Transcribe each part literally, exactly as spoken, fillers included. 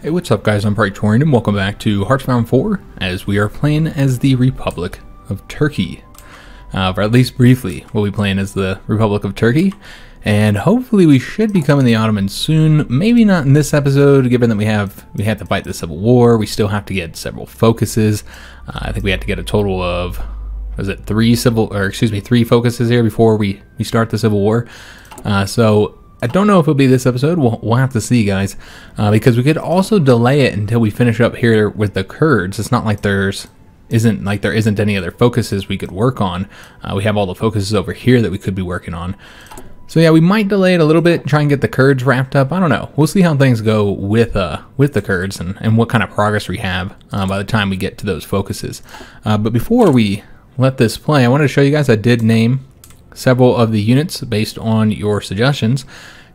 Hey, what's up guys, I'm Praetorian and welcome back to Hearts of Iron four, as we are playing as the Republic of Turkey. Uh, or at least briefly, we'll be playing as the Republic of Turkey, and hopefully we should be coming to the Ottomans soon. Maybe not in this episode, given that we have we had to fight the Civil War, we still have to get several focuses. Uh, I think we had to get a total of, was it three civil, or excuse me, three focuses here before we, we start the Civil War. Uh, so. I don't know if it'll be this episode, we'll, we'll have to see guys, uh, because we could also delay it until we finish up here with the Kurds. It's not like there's isn't like there isn't any other focuses we could work on. Uh, we have all the focuses over here that we could be working on. So yeah, we might delay it a little bit, try and get the Kurds wrapped up. I don't know, we'll see how things go with uh, with the Kurds and, and what kind of progress we have uh, by the time we get to those focuses. Uh, but before we let this play, I wanted to show you guys I did name several of the units based on your suggestions.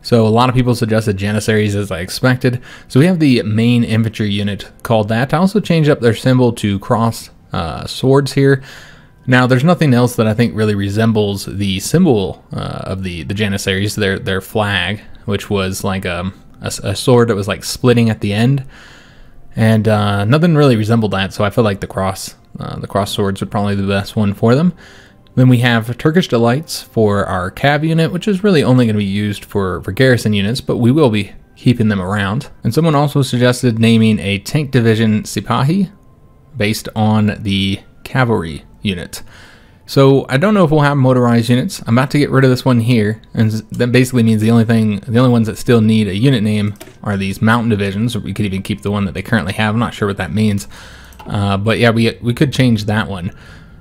So a lot of people suggested Janissaries, as I expected. So we have the main infantry unit called that. I also changed up their symbol to cross uh, swords here. Now there's nothing else that I think really resembles the symbol uh, of the the Janissaries, their their flag, which was like um, a, a sword that was like splitting at the end, and uh, nothing really resembled that. So I feel like the cross uh, the cross swords would probably be the best one for them. Then we have Turkish Delights for our cav unit, which is really only going to be used for, for garrison units, but we will be keeping them around. And someone also suggested naming a tank division Sipahi based on the cavalry unit. So I don't know if we'll have motorized units. I'm about to get rid of this one here, and that basically means the only thing, the only ones that still need a unit name are these mountain divisions, or we could even keep the one that they currently have. I'm not sure what that means, uh, but yeah, we, we could change that one.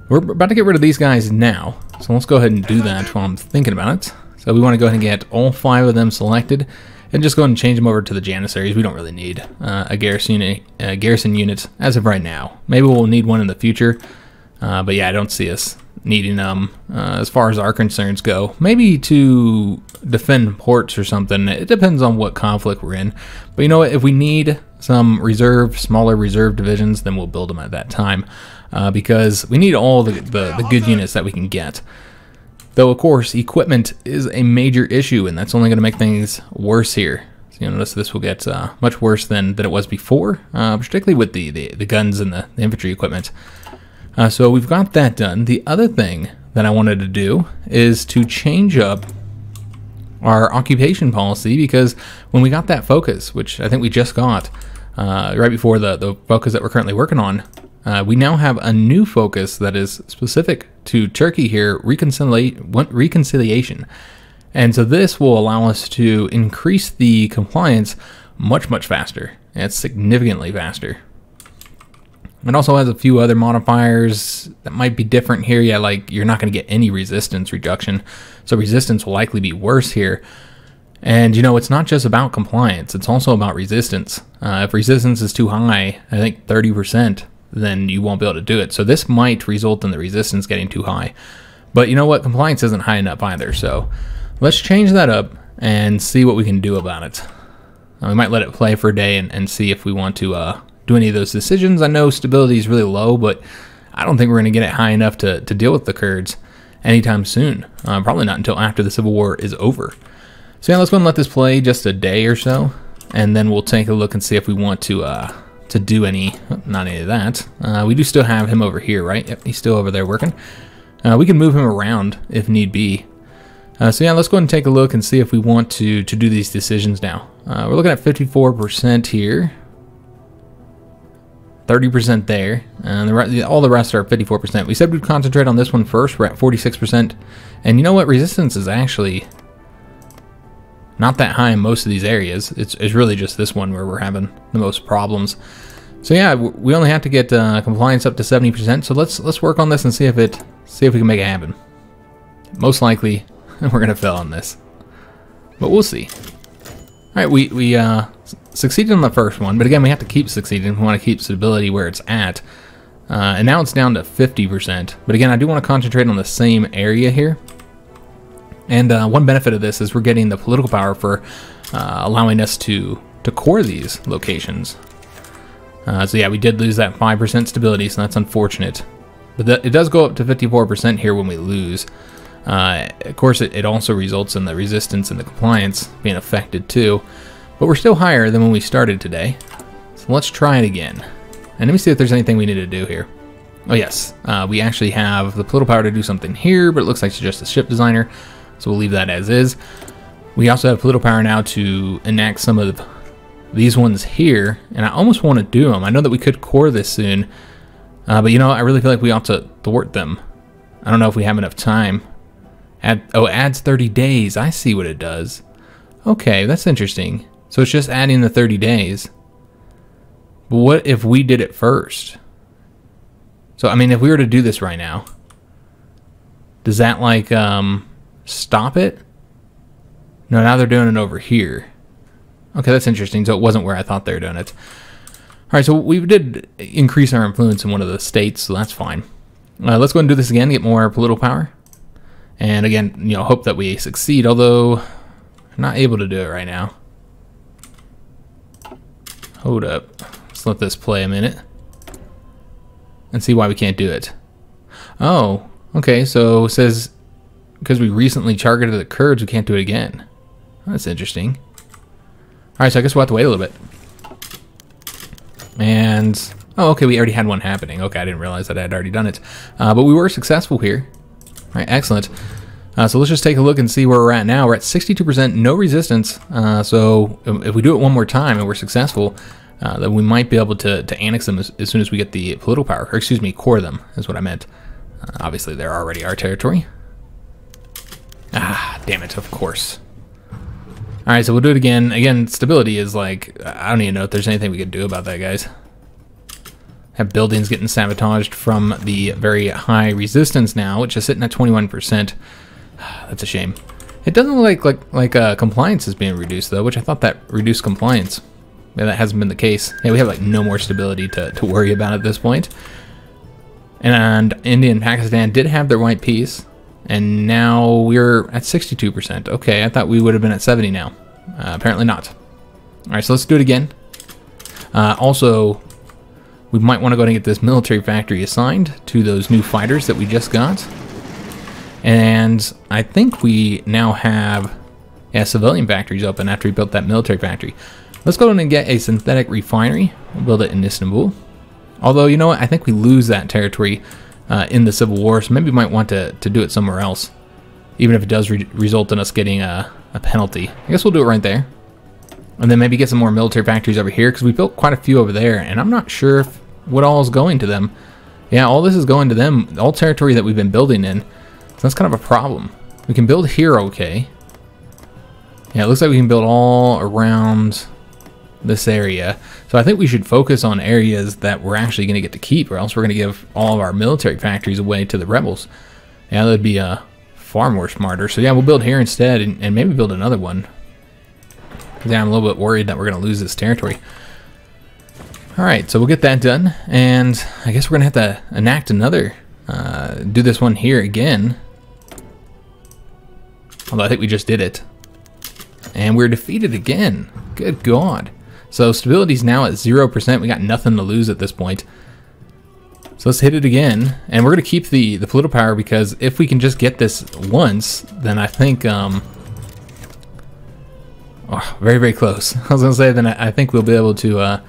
We're about to get rid of these guys now, so let's go ahead and do that while I'm thinking about it. So we want to go ahead and get all five of them selected, and just go ahead and change them over to the Janissaries. We don't really need uh, a garrison unit, a garrison unit as of right now. Maybe we'll need one in the future, uh, but yeah, I don't see us needing them uh, as far as our concerns go. Maybe to defend ports or something. It depends on what conflict we're in. But you know what? If we need some reserve, smaller reserve divisions, then we'll build them at that time. Uh, because we need all the, the, the good units that we can get. Though, of course, equipment is a major issue, and that's only going to make things worse here. So you'll notice this will get uh, much worse than, than it was before, uh, particularly with the, the, the guns and the, the infantry equipment. Uh, so we've got that done. The other thing that I wanted to do is to change up our occupation policy, because when we got that focus, which I think we just got uh, right before the, the focus that we're currently working on, Uh, we now have a new focus that is specific to Turkey here, reconcilia- reconciliation. And so this will allow us to increase the compliance much, much faster. It's significantly faster. It also has a few other modifiers that might be different here. Yeah, like you're not going to get any resistance reduction. So resistance will likely be worse here. And, you know, it's not just about compliance. It's also about resistance. Uh, if resistance is too high, I think thirty percent. Then you won't be able to do it. So this might result in the resistance getting too high. But you know what? Compliance isn't high enough either. So let's change that up and see what we can do about it. Uh, we might let it play for a day and, and see if we want to uh, do any of those decisions. I know stability is really low, but I don't think we're going to get it high enough to, to deal with the Kurds anytime soon. Uh, probably not until after the Civil War is over. So yeah, let's go and let this play just a day or so. And then we'll take a look and see if we want to... Uh, to do any, not any of that. Uh, we do still have him over here, right? Yep, he's still over there working. Uh, we can move him around if need be. Uh, so yeah, let's go ahead and take a look and see if we want to, to do these decisions now. Uh, we're looking at fifty-four percent here, thirty percent there, and the all the rest are fifty-four percent. We said we'd concentrate on this one first. We're at forty-six percent. And you know what? Resistance is actually not that high in most of these areas. It's, it's really just this one where we're having the most problems. So yeah, we only have to get uh, compliance up to seventy percent. So let's let's work on this and see if it see if we can make it happen. Most likely, we're gonna fail on this, but we'll see. All right, we we uh, succeeded on the first one, but again, we have to keep succeeding. We want to keep stability where it's at, uh, and now it's down to fifty percent. But again, I do want to concentrate on the same area here. And uh, one benefit of this is we're getting the political power for uh, allowing us to, to core these locations. Uh, so yeah, we did lose that five percent stability, so that's unfortunate. But th it does go up to fifty-four percent here when we lose. Uh, of course, it, it also results in the resistance and the compliance being affected too. But we're still higher than when we started today. So let's try it again. And let me see if there's anything we need to do here. Oh yes, uh, we actually have the political power to do something here, but it looks like it's just a ship designer. So we'll leave that as is. We also have political power now to enact some of these ones here. And I almost want to do them. I know that we could core this soon. Uh, but you know, I really feel like we ought to thwart them. I don't know if we have enough time. Add, oh, it adds thirty days. I see what it does. Okay, that's interesting. So it's just adding the thirty days. But what if we did it first? So, I mean, if we were to do this right now, does that, like, um, stop it? No, now they're doing it over here. Okay, that's interesting. So it wasn't where I thought they were doing it. All right, so we did increase our influence in one of the states, so that's fine. Uh, let's go ahead and do this again to get more political power. And again, you know, hope that we succeed, although I'm not able to do it right now. Hold up. Let's let this play a minute and see why we can't do it. Oh, okay, so it says because we recently targeted the Kurds, we can't do it again. That's interesting. All right, so I guess we'll have to wait a little bit. And, oh, okay, we already had one happening. Okay, I didn't realize that I had already done it. Uh, but we were successful here. All right, excellent. Uh, so let's just take a look and see where we're at now. We're at sixty-two percent, no resistance. Uh, so if we do it one more time and we're successful, uh, then we might be able to, to annex them as, as soon as we get the political power. Or excuse me, core them is what I meant. Uh, obviously, they're already our territory. Ah, damn it, of course. All right, so we'll do it again. Again, stability is like, I don't even know if there's anything we could do about that, guys. Have buildings getting sabotaged from the very high resistance now, which is sitting at twenty-one percent. That's a shame. It doesn't look like like, like uh, compliance is being reduced, though, which I thought that reduced compliance. Yeah, that hasn't been the case. Yeah, we have like no more stability to, to worry about at this point. And India and Pakistan did have their white peace. And now we're at sixty-two percent. Okay, I thought we would have been at seventy now. Uh, apparently not. All right, so let's do it again. Uh, also, we might want to go ahead and get this military factory assigned to those new fighters that we just got. And I think we now have yeah, civilian factories open after we built that military factory. Let's go ahead and get a synthetic refinery. We'll build it in Istanbul. Although, you know what? I think we lose that territory Uh, in the Civil War, so maybe we might want to, to do it somewhere else, even if it does re result in us getting a, a penalty. I guess we'll do it right there, and then maybe get some more military factories over here, because we built quite a few over there, and I'm not sure if what all is going to them. Yeah, all this is going to them, all territory that we've been building in, so that's kind of a problem. We can build here, okay. Yeah, it looks like we can build all around this area. So I think we should focus on areas that we're actually going to get to keep, or else we're going to give all of our military factories away to the rebels. Yeah, that'd be uh, far more smarter. So yeah, we'll build here instead, and, and maybe build another one. Yeah, I'm a little bit worried that we're going to lose this territory. All right, so we'll get that done, and I guess we're going to have to enact another. Uh, do this one here again. Although I think we just did it. And we're defeated again. Good God. So stability's now at zero percent. We got nothing to lose at this point. So let's hit it again. And we're gonna keep the, the political power, because if we can just get this once, then I think, um, oh, very, very close. I was gonna say, then I, I think we'll be able to uh,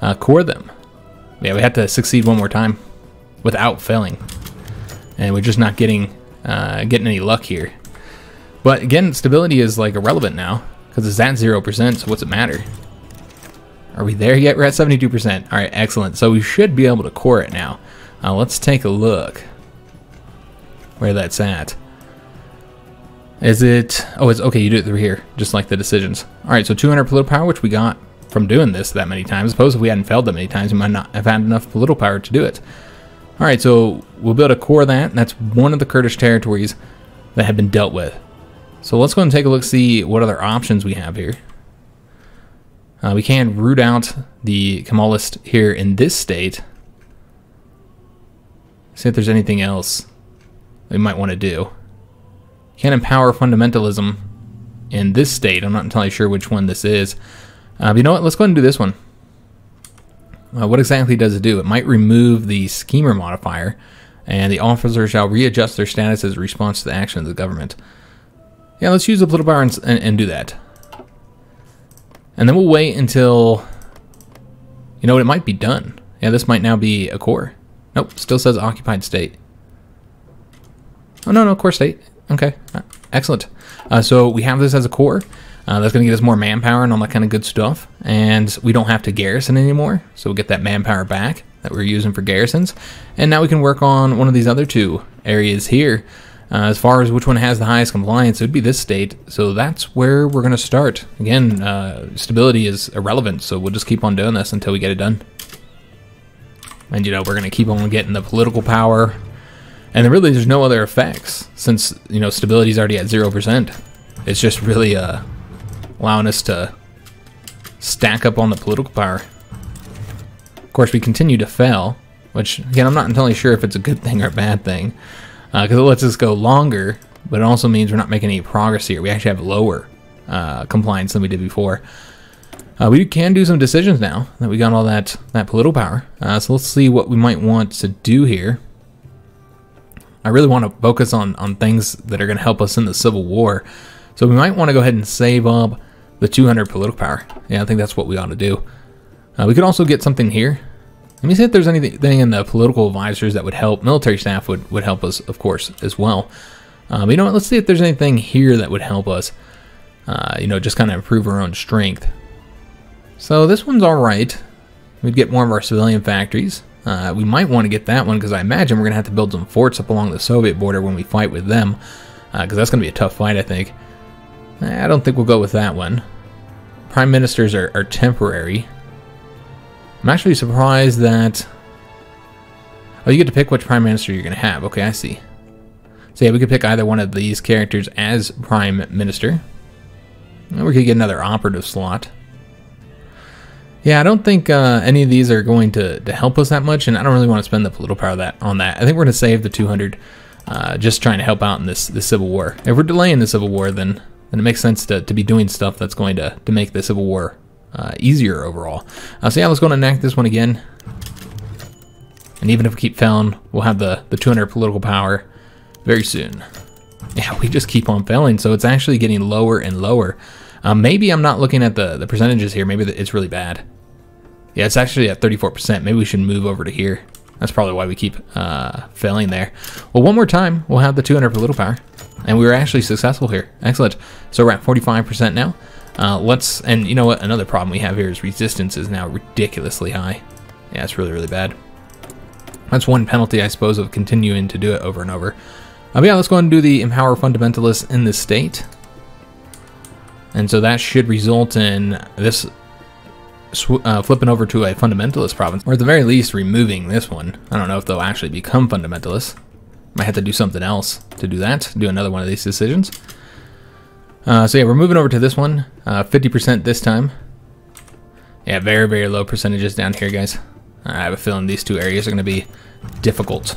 uh, core them. Yeah, we have to succeed one more time without failing. And we're just not getting, uh, getting any luck here. But again, stability is like irrelevant now, because it's at zero percent, so what's it matter? Are we there yet? We're at seventy-two percent. All right, excellent. So we should be able to core it now. Uh, let's take a look where that's at. Is it, oh, it's okay, you do it through here, just like the decisions. All right, so two hundred political power, which we got from doing this that many times. Suppose if we hadn't failed that many times, we might not have had enough political power to do it. All right, so we'll be able to core that. And that's one of the Kurdish territories that have been dealt with. So let's go and take a look, see what other options we have here. Uh, we can root out the Kemalist here in this state. See if there's anything else we might want to do. Can empower fundamentalism in this state. I'm not entirely sure which one this is. Uh, but you know what? Let's go ahead and do this one. Uh, what exactly does it do? It might remove the schemer modifier, and the officer shall readjust their status as a response to the action of the government. Yeah, let's use the political power and, and, and do that. And then we'll wait until You know what, it might be done. Yeah, this might now be a core. Nope, still says occupied state. Oh, no, no, core state. Okay, excellent. Uh, so we have this as a core. Uh, that's going to get us more manpower and all that kind of good stuff. And we don't have to garrison anymore. So we'll get that manpower back that we were using for garrisons. And now we can work on one of these other two areas here. Uh, as far as which one has the highest compliance, it would be this state. So that's where we're going to start. Again, uh, stability is irrelevant. So we'll just keep on doing this until we get it done. And, you know, we're going to keep on getting the political power. And then really there's no other effects since, you know, stability is already at zero percent. It's just really uh, allowing us to stack up on the political power. Of course, we continue to fail, which, again, I'm not entirely sure if it's a good thing or a bad thing. Because uh, it lets us go longer, but it also means we're not making any progress here. We actually have lower uh, compliance than we did before. Uh, we can do some decisions now that we got all that, that political power. Uh, so let's see what we might want to do here. I really want to focus on, on things that are going to help us in the Civil War. So we might want to go ahead and save up the two hundred political power. Yeah, I think that's what we ought to do. Uh, we could also get something here. Let me see if there's anything in the political advisors that would help. Military staff would, would help us, of course, as well. Uh, but you know what? Let's see if there's anything here that would help us, uh, you know, just kind of improve our own strength. So this one's all right. We'd get more of our civilian factories. Uh, we might want to get that one because I imagine we're going to have to build some forts up along the Soviet border when we fight with them. Because uh, that's going to be a tough fight, I think. I don't think we'll go with that one. Prime ministers are, are temporary. I'm actually surprised that... Oh, you get to pick which prime minister you're going to have. Okay, I see. So yeah, we could pick either one of these characters as prime minister. Or we could get another operative slot. Yeah, I don't think uh, any of these are going to, to help us that much, and I don't really want to spend the political power that on that. I think we're going to save the two hundred, uh, just trying to help out in this, this Civil War. If we're delaying the Civil War, then, then it makes sense to, to be doing stuff that's going to, to make the Civil War Uh, easier overall. Uh, so yeah, let's go and enact this one again. And even if we keep failing, we'll have the, the two hundred political power very soon. Yeah, we just keep on failing, so it's actually getting lower and lower. Uh, maybe I'm not looking at the, the percentages here. Maybe the, it's really bad. Yeah, it's actually at thirty-four percent. Maybe we should move over to here. That's probably why we keep uh, failing there. Well, one more time, we'll have the two hundred political power. And we were actually successful here. Excellent. So we're at forty-five percent now. Uh, let's, and you know what, another problem we have here is resistance is now ridiculously high. Yeah, it's really, really bad. That's one penalty, I suppose, of continuing to do it over and over. Uh, but yeah, let's go ahead and do the Empower Fundamentalists in this state. And so that should result in this sw uh, flipping over to a Fundamentalist province, or at the very least, removing this one. I don't know if they'll actually become Fundamentalists. Might have to do something else to do that, do another one of these decisions. Uh, so yeah, we're moving over to this one, uh, fifty percent this time. Yeah, very, very low percentages down here, guys. I have a feeling these two areas are going to be difficult.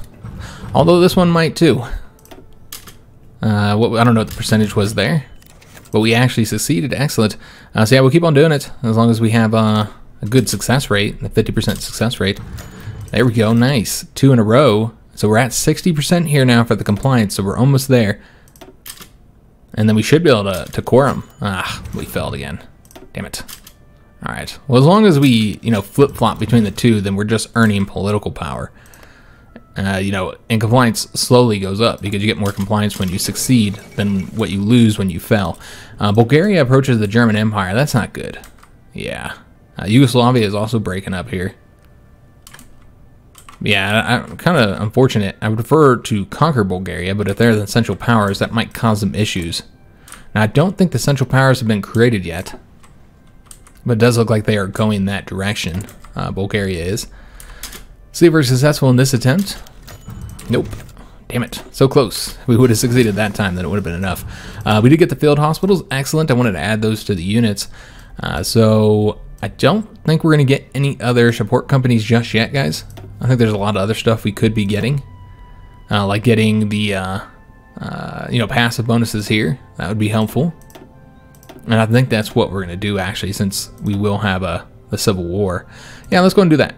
Although this one might too. Uh, what, I don't know what the percentage was there, but we actually succeeded. Excellent. Uh, so yeah, we'll keep on doing it as long as we have uh, a good success rate, the fifty percent success rate. There we go. Nice. Two in a row. So we're at sixty percent here now for the compliance, so we're almost there. And then we should be able to, to core them. Ah, we failed again. Damn it. All right. Well, as long as we, you know, flip-flop between the two, then we're just earning political power. Uh, you know, and compliance slowly goes up because you get more compliance when you succeed than what you lose when you fail. Uh, Bulgaria approaches the German Empire. That's not good. Yeah. Uh, Yugoslavia is also breaking up here. Yeah, I'm kind of unfortunate. I would prefer to conquer Bulgaria, but if they're the Central Powers, that might cause them issues. Now, I don't think the Central Powers have been created yet, but it does look like they are going that direction. Uh, Bulgaria is. See if we're successful in this attempt. Nope. Damn it. So close. We would have succeeded that time, then it would have been enough. Uh, we did get the field hospitals. Excellent. I wanted to add those to the units. Uh, so I don't think we're going to get any other support companies just yet, guys. I think there's a lot of other stuff we could be getting, uh, like getting the, uh, uh, you know, passive bonuses here. That would be helpful. And I think that's what we're going to do, actually, since we will have a, a Civil War. Yeah, let's go and do that.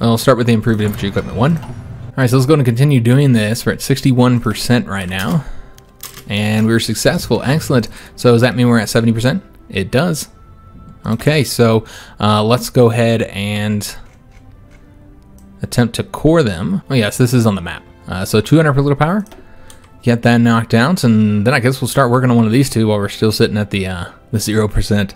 I'll start with the Improved Infantry Equipment one. All right, so let's go and continue doing this. We're at sixty-one percent right now. And we were successful. Excellent. So does that mean we're at seventy percent? It does. Okay, so uh, let's go ahead and attempt to core them. Oh yes, this is on the map. Uh, so two hundred political power, get that knocked out, and then I guess we'll start working on one of these two while we're still sitting at the uh, the zero percent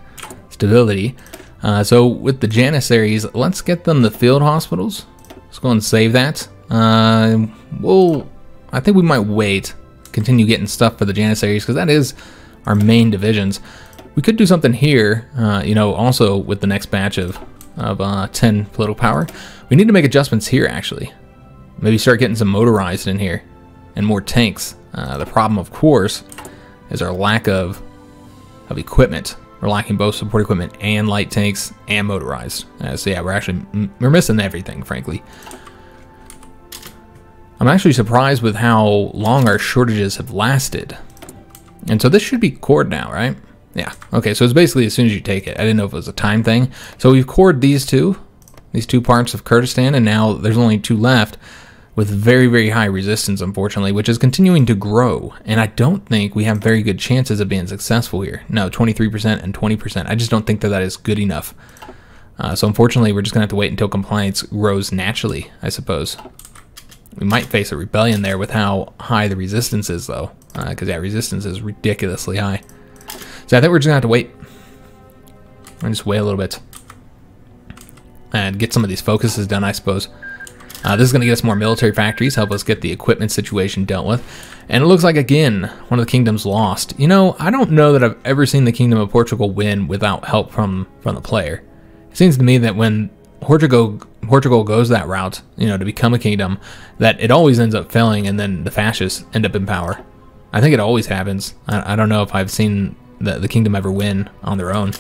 stability. Uh, so with the Janissaries, let's get them the field hospitals. Let's go and save that. Uh, we'll, I think we might wait, continue getting stuff for the Janissaries, because that is our main divisions. We could do something here, uh, you know, also with the next batch of, of uh, ten political power. We need to make adjustments here, actually. Maybe start getting some motorized in here and more tanks. Uh, the problem, of course, is our lack of, of equipment. We're lacking both support equipment and light tanks and motorized. Uh, so yeah, we're actually, we're missing everything, frankly. I'm actually surprised with how long our shortages have lasted. And so this should be cored now, right? Yeah, okay, so it's basically as soon as you take it. I didn't know if it was a time thing. So we've cored these two, these two parts of Kurdistan, and now there's only two left with very, very high resistance, unfortunately, which is continuing to grow. And I don't think we have very good chances of being successful here. No, twenty-three percent and twenty percent. I just don't think that that is good enough. Uh, so unfortunately, we're just gonna have to wait until compliance grows naturally, I suppose. We might face a rebellion there with how high the resistance is, though, because uh, that resistance is ridiculously high. So I think we're just gonna have to wait. We'll just wait a little bit and get some of these focuses done, I suppose. Uh, this is gonna get us more military factories, help us get the equipment situation dealt with. And it looks like, again, one of the kingdoms lost. You know, I don't know that I've ever seen the Kingdom of Portugal win without help from, from the player. It seems to me that when Portugal, Portugal goes that route, you know, to become a kingdom, that it always ends up failing and then the fascists end up in power. I think it always happens. I, I don't know if I've seen The, the kingdom ever win on their own,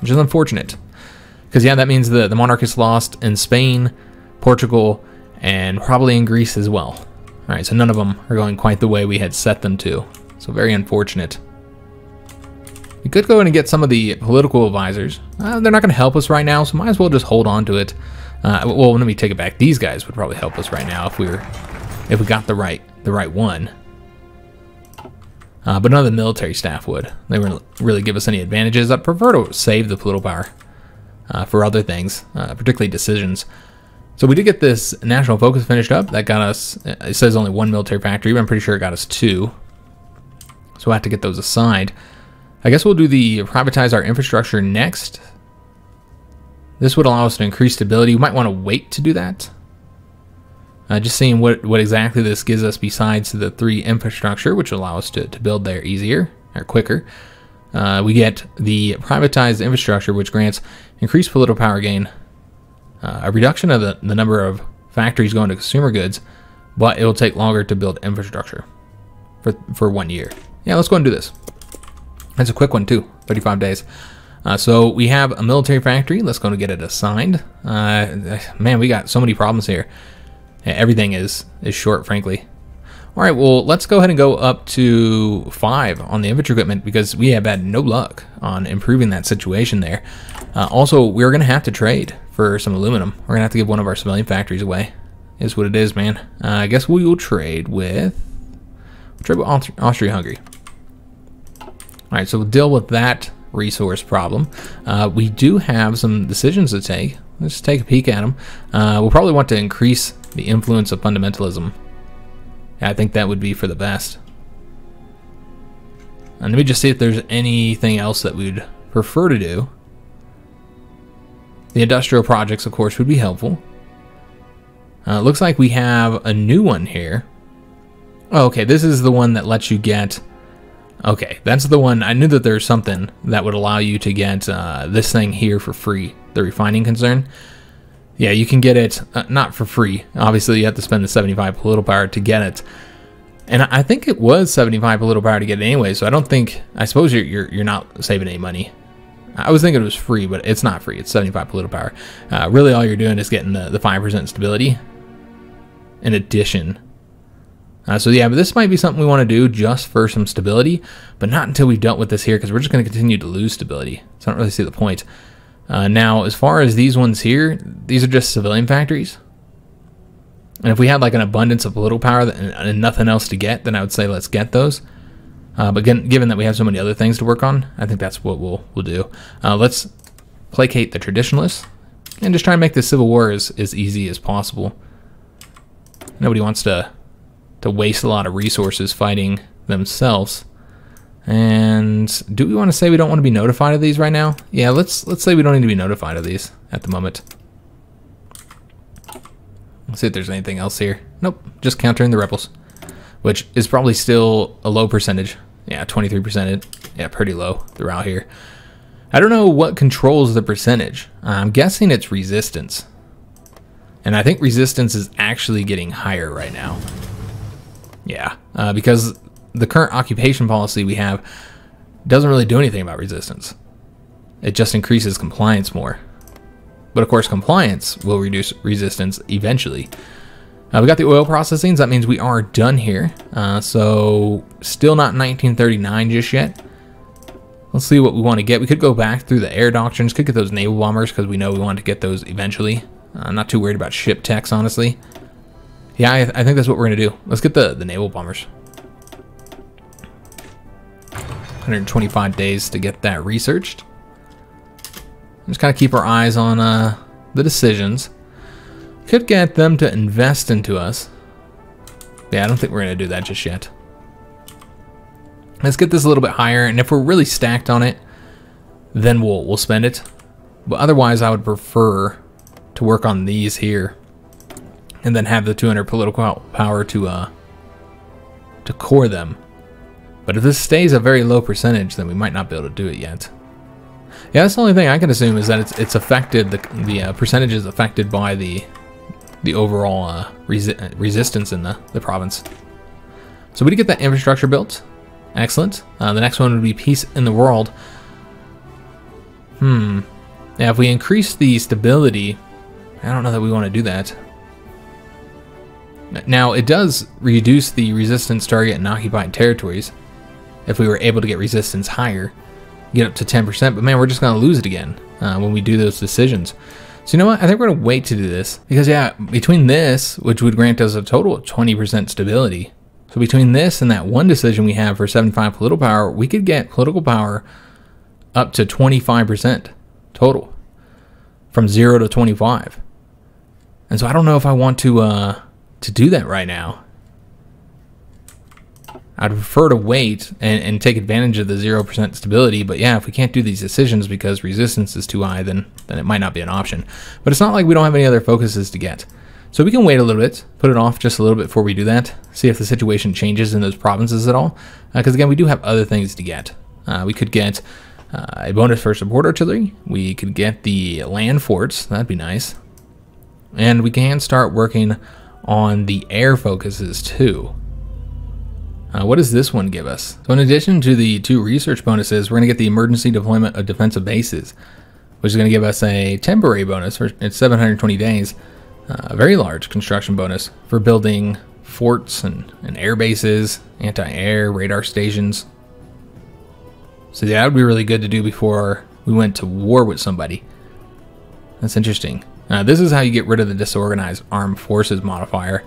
which is unfortunate, because yeah, that means the, the monarchists lost in Spain, Portugal, and probably in Greece as well. All right, so none of them are going quite the way we had set them to, so very unfortunate. We could go in and get some of the political advisors. Uh, they're not going to help us right now, so might as well just hold on to it. Uh, well, let me take it back. These guys would probably help us right now if we were, if we got the right, the right one. Uh, but none of the military staff would. They wouldn't really give us any advantages. I prefer to save the political power uh, for other things, uh, particularly decisions. So we did get this national focus finished up. That got us, it says only one military factory, but I'm pretty sure it got us two. So we'll have to get those aside. I guess we'll do the privatize our infrastructure next. This would allow us to increase stability. We might want to wait to do that. Uh, just seeing what, what exactly this gives us besides the three infrastructure, which will allow us to, to build there easier or quicker. Uh, we get the privatized infrastructure, which grants increased political power gain, uh, a reduction of the, the number of factories going to consumer goods, but it will take longer to build infrastructure for, for one year. Yeah, let's go and do this. That's a quick one too, thirty-five days. Uh, so we have a military factory. Let's go and get it assigned. Uh, man, we got so many problems here. Yeah, everything is is short, frankly. All right, well, let's go ahead and go up to five on the infantry equipment, because we have had no luck on improving that situation there. Uh, also, we're going to have to trade for some aluminum. We're going to have to give one of our civilian factories away. Is what it is, man. Uh, I guess we will trade with, we'll trade with Aust Austria-Hungary. All right, so we'll deal with that resource problem. Uh, we do have some decisions to take. Let's take a peek at them. Uh, we'll probably want to increase the influence of fundamentalism. I think that would be for the best. And let me just see if there's anything else that we'd prefer to do. The industrial projects, of course, would be helpful. Uh, it looks like we have a new one here. Oh, okay, this is the one that lets you get... Okay, that's the one. I knew that there's something that would allow you to get uh, this thing here for free, the refining concern. Yeah, you can get it, uh, not for free. Obviously, you have to spend the seventy-five political power to get it. And I think it was seventy-five political power to get it anyway, so I don't think, I suppose you're, you're, you're not saving any money. I was thinking it was free, but it's not free. It's seventy-five political power. Uh, really, all you're doing is getting the, the five percent stability in addition. Uh, so yeah, but this might be something we want to do just for some stability, but not until we've dealt with this here, because we're just going to continue to lose stability. So I don't really see the point. Uh, now, as far as these ones here, these are just civilian factories. And if we had like an abundance of political power and, and nothing else to get, then I would say let's get those. Uh, but again, given that we have so many other things to work on, I think that's what we'll we'll do. Uh, let's placate the traditionalists and just try and make the civil war as, as easy as possible. Nobody wants to to waste a lot of resources fighting themselves. And do we want to say we don't want to be notified of these right now? Yeah, let's let's say we don't need to be notified of these at the moment. Let's see if there's anything else here. Nope, just countering the rebels, which is probably still a low percentage. Yeah, twenty-three percent. Yeah, pretty low throughout here. I don't know what controls the percentage. I'm guessing it's resistance. And I think resistance is actually getting higher right now. Yeah, uh, because the current occupation policy we have doesn't really do anything about resistance. It just increases compliance more. But of course, compliance will reduce resistance eventually. Uh, we got the oil processing, so that means we are done here. Uh, so still not nineteen thirty-nine just yet. Let's see what we want to get. We could go back through the air doctrines, could get those naval bombers because we know we want to get those eventually. Uh, I'm not too worried about ship techs, honestly. Yeah, I, th I think that's what we're going to do. Let's get the, the naval bombers. one hundred twenty-five days to get that researched. Just kind of keep our eyes on uh, the decisions. Could get them to invest into us. Yeah, I don't think we're going to do that just yet. Let's get this a little bit higher, and if we're really stacked on it, then we'll, we'll spend it. But otherwise, I would prefer to work on these here. And then have the two hundred political power to uh, to core them. But if this stays a very low percentage, then we might not be able to do it yet. Yeah, that's the only thing I can assume is that it's it's affected the the uh, percentage is affected by the the overall uh, resi resistance in the the province. So we did get that infrastructure built. Excellent. Uh, the next one would be peace in the world. Hmm. Now, if we increase the stability, I don't know that we want to do that. Now, it does reduce the resistance target in occupied territories if we were able to get resistance higher, get up to ten percent, but man, we're just going to lose it again uh, when we do those decisions. So you know what? I think we're going to wait to do this because, yeah, between this, which would grant us a total of twenty percent stability, so between this and that one decision we have for seventy-five political power, we could get political power up to twenty-five percent total from zero to twenty-five. And so I don't know if I want to... Uh, to do that right now. I'd prefer to wait and, and take advantage of the zero percent stability, but yeah, if we can't do these decisions because resistance is too high, then, then it might not be an option. But it's not like we don't have any other focuses to get. So we can wait a little bit, put it off just a little bit before we do that, see if the situation changes in those provinces at all. Because uh, again, we do have other things to get. Uh, we could get uh, a bonus for support artillery. We could get the land forts, that'd be nice. And we can start working on the air focuses too. Uh, what does this one give us? So in addition to the two research bonuses, we're gonna get the emergency deployment of defensive bases, which is gonna give us a temporary bonus for it's seven hundred twenty days, uh, a very large construction bonus for building forts and, and air bases, anti-air, radar stations. So that would be really good to do before we went to war with somebody. That's interesting. Uh, this is how you get rid of the disorganized armed forces modifier,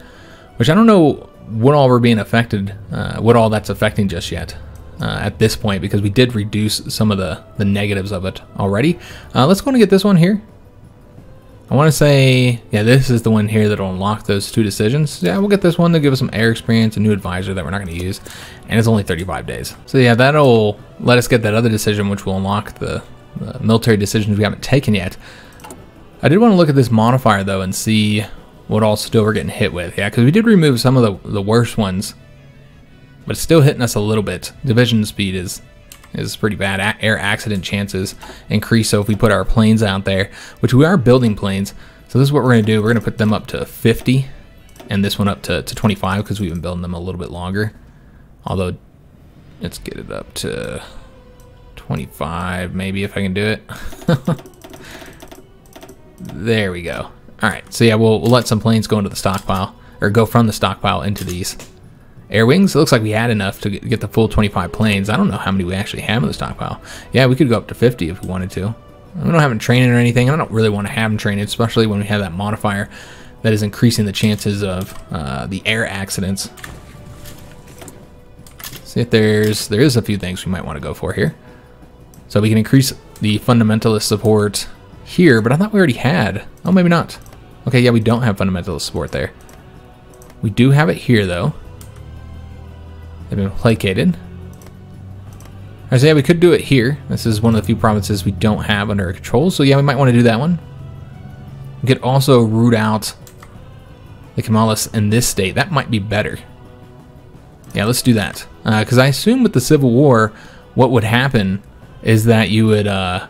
which I don't know what all we're being affected, uh, what all that's affecting just yet uh, at this point, because we did reduce some of the, the negatives of it already. Uh, let's go and get this one here. I want to say, yeah, this is the one here that'll unlock those two decisions. Yeah, we'll get this one to give us some air experience, a new advisor that we're not going to use, and it's only thirty-five days. So yeah, that'll let us get that other decision, which will unlock the, the military decisions we haven't taken yet. I did want to look at this modifier though and see what all still we're getting hit with. Yeah, because we did remove some of the, the worst ones, but it's still hitting us a little bit. Division speed is is pretty bad. A air accident chances increase, so if we put our planes out there, which we are building planes, so this is what we're going to do. We're going to put them up to fifty and this one up to, to twenty-five because we've been building them a little bit longer. Although, let's get it up to twenty-five maybe if I can do it. There we go. All right, so yeah, we'll, we'll let some planes go into the stockpile, or go from the stockpile into these air wings. It looks like we had enough to get the full twenty-five planes. I don't know how many we actually have in the stockpile. Yeah, we could go up to fifty if we wanted to. We don't have them training or anything. I don't really want to have them training, especially when we have that modifier that is increasing the chances of uh, the air accidents. See if there's, there is a few things we might want to go for here. So we can increase the fundamentalist support here, but I thought we already had. Oh, maybe not. Okay, yeah, we don't have fundamentalist support there. We do have it here, though. They've been placated. All right, so yeah, we could do it here. This is one of the few provinces we don't have under our control, so yeah, we might want to do that one. We could also root out the Kemalists in this state. That might be better. Yeah, let's do that. Because uh, I assume with the Civil War, what would happen is that you would uh,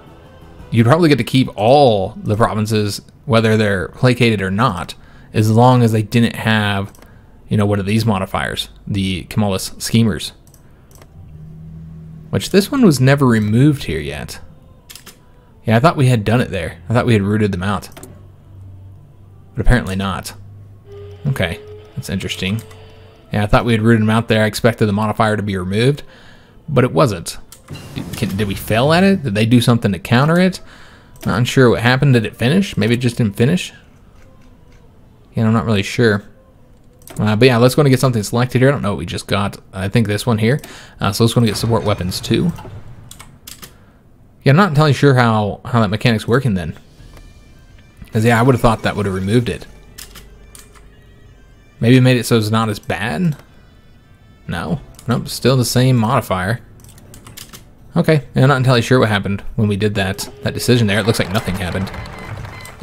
you'd probably get to keep all the provinces, whether they're placated or not, as long as they didn't have, you know, what are these modifiers? The Kemalist schemers. Which this one was never removed here yet. Yeah, I thought we had done it there. I thought we had rooted them out. But apparently not. Okay, that's interesting. Yeah, I thought we had rooted them out there. I expected the modifier to be removed, but it wasn't. Did, did we fail at it? Did they do something to counter it? Not unsure what happened. Did it finish? Maybe it just didn't finish? Yeah, I'm not really sure. Uh, but yeah, let's go and get something selected here. I don't know what we just got. I think this one here. Uh, so let's go and get support weapons too. Yeah, I'm not entirely sure how, how that mechanic's working then. Because yeah, I would have thought that would have removed it. Maybe it made it so it's not as bad? No. Nope, still the same modifier. Okay, yeah, I'm not entirely sure what happened when we did that, that decision there. It looks like nothing happened.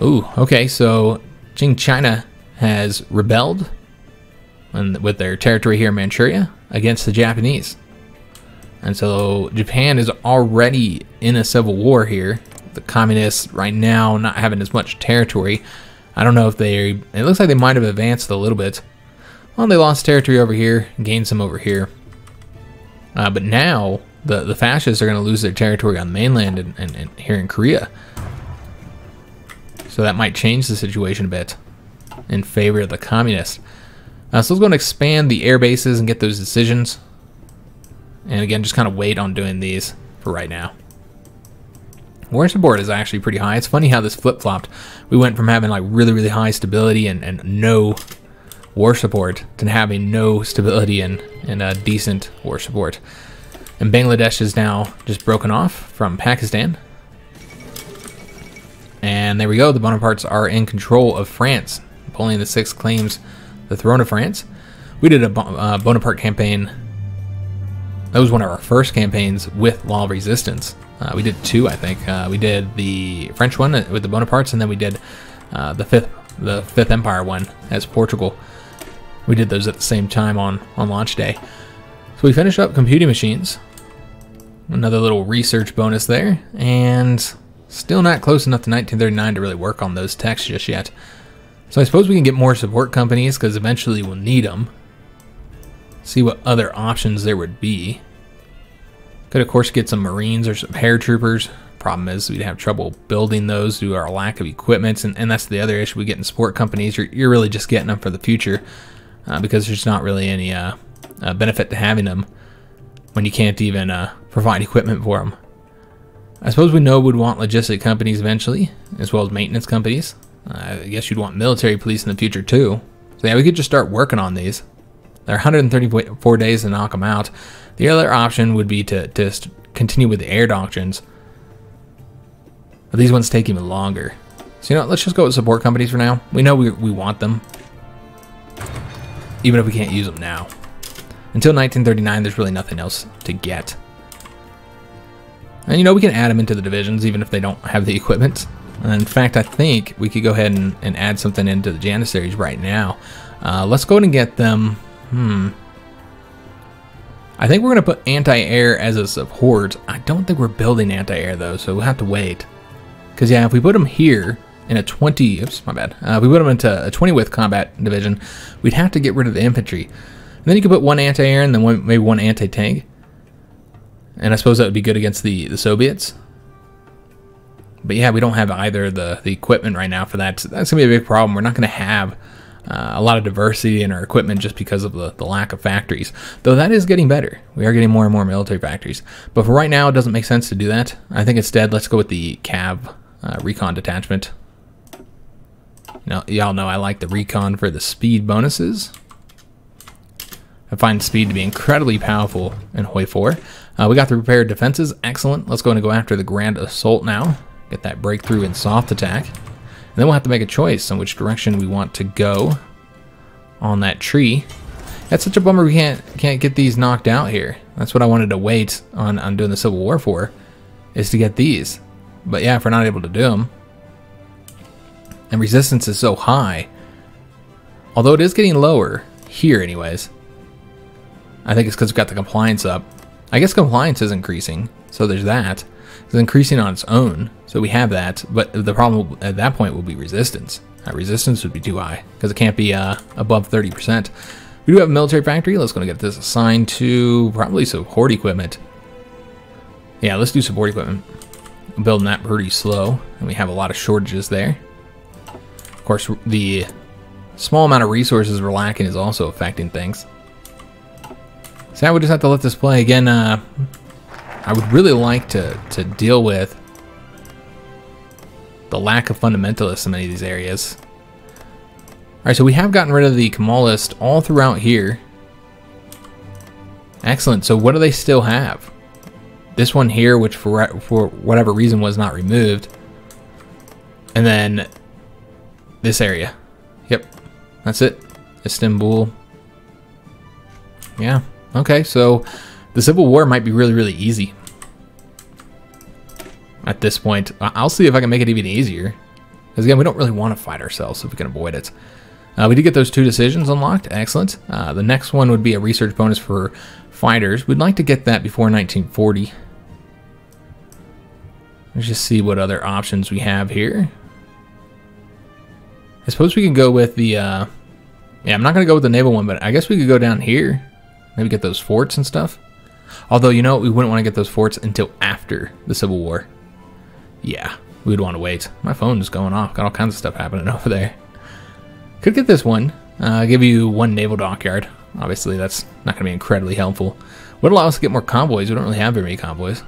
Ooh, okay, so Qing China has rebelled and with their territory here in Manchuria against the Japanese. And so Japan is already in a civil war here. The communists right now not having as much territory. I don't know if they, it looks like they might have advanced a little bit. Well, they lost territory over here, gained some over here. Uh, but now the, the fascists are gonna lose their territory on the mainland and, and, and here in Korea. So that might change the situation a bit in favor of the communists. Uh, so let's go and expand the air bases and get those decisions. And again, just kind of wait on doing these for right now. War support is actually pretty high. It's funny how this flip-flopped. We went from having like really, really high stability and, and no war support to having no stability and, and a decent war support. And Bangladesh is now just broken off from Pakistan. And there we go. The Bonapartes are in control of France. Napoleon the sixth claims the throne of France. We did a uh, Bonaparte campaign. That was one of our first campaigns with La Resistance. Uh, we did two, I think. Uh, we did the French one with the Bonapartes, and then we did uh, the fifth, the Fifth Empire one as Portugal. We did those at the same time on on launch day. So we finish up computing machines. Another little research bonus there, and still not close enough to nineteen thirty-nine to really work on those texts just yet. So I suppose we can get more support companies because eventually we'll need them. See what other options there would be. Could of course get some Marines or some paratroopers. Problem is we'd have trouble building those due to our lack of equipment, and, and that's the other issue we get in support companies. You're, you're really just getting them for the future uh, because there's not really any uh, uh, benefit to having them when you can't even uh, provide equipment for them. I suppose we know we'd want logistic companies eventually, as well as maintenance companies. Uh, I guess you'd want military police in the future too. So yeah, we could just start working on these. There are one hundred thirty-four days to knock them out. The other option would be to just continue with the air doctrines. But these ones take even longer. So you know what, let's just go with support companies for now. We know we, we want them. Even if we can't use them now. Until nineteen thirty-nine, there's really nothing else to get. And you know, we can add them into the divisions even if they don't have the equipment. And in fact, I think we could go ahead and, and add something into the Janissaries right now. Uh, let's go ahead and get them. Hmm. I think we're going to put anti-air as a support. I don't think we're building anti-air though, so we'll have to wait. Because yeah, if we put them here in a twenty, oops, my bad. Uh, if we put them into a twenty with combat division, we'd have to get rid of the infantry. And then you could put one anti-air and then one, maybe one anti-tank. And I suppose that would be good against the, the Soviets. But yeah, we don't have either the, the equipment right now for that. That's going to be a big problem. We're not going to have uh, a lot of diversity in our equipment just because of the, the lack of factories. Though that is getting better. We are getting more and more military factories. But for right now, it doesn't make sense to do that. I think instead, let's go with the C A V uh, recon detachment. Now, y'all know I like the recon for the speed bonuses. I find speed to be incredibly powerful in Hoi four. Uh, we got the prepared defenses. Excellent. Let's go and go after the Grand Assault now. Get that breakthrough in soft attack. And then we'll have to make a choice on which direction we want to go on that tree. That's such a bummer we can't can't get these knocked out here. That's what I wanted to wait on, on doing the Civil War for, is to get these. But yeah, if we're not able to do them. And resistance is so high. Although it is getting lower here anyways. I think it's because we've got the compliance up. I guess compliance is increasing, so there's that. It's increasing on its own, so we have that. But the problem at that point will be resistance. That resistance would be too high, because it can't be uh, above thirty percent. We do have a military factory. Let's go and get this assigned to probably support equipment. Yeah, let's do support equipment. I'm building that pretty slow, and we have a lot of shortages there. Of course, the small amount of resources we're lacking is also affecting things. So now we just have to let this play again. Uh, I would really like to to deal with the lack of fundamentalists in many of these areas. All right, so we have gotten rid of the Kemalist all throughout here. Excellent. So what do they still have? This one here, which for for whatever reason was not removed, and then this area. Yep, that's it. Istanbul. Yeah. Okay, so the Civil War might be really, really easy at this point. I'll see if I can make it even easier. Because, again, we don't really want to fight ourselves if we can avoid it. Uh, we did get those two decisions unlocked. Excellent. Uh, the next one would be a research bonus for fighters. We'd like to get that before nineteen forty. Let's just see what other options we have here. I suppose we can go with the... Uh, yeah, I'm not going to go with the naval one, but I guess we could go down here. Maybe get those forts and stuff. Although, you know, we wouldn't want to get those forts until after the Civil War. Yeah, we would want to wait. My phone is going off. Got all kinds of stuff happening over there. Could get this one. Uh, give you one naval dockyard. Obviously, that's not going to be incredibly helpful. Would allow us to get more convoys. We don't really have very many convoys.